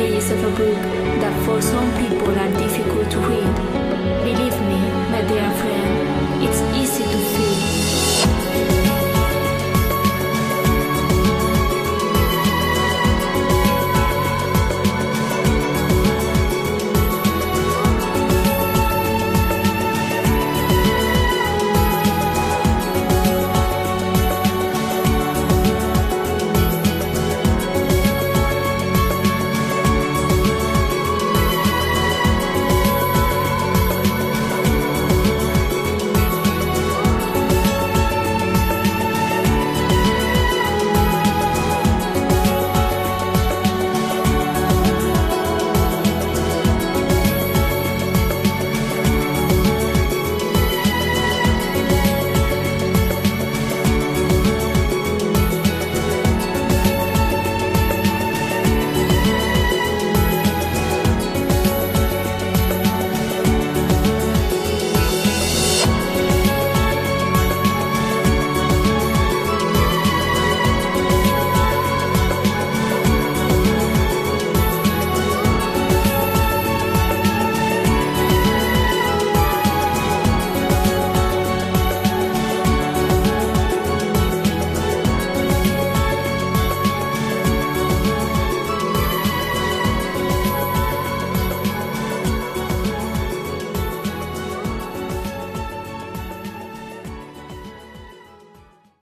pages of a book that for some people are difficult to read. Believe me, my dear friend, it's easy to feel.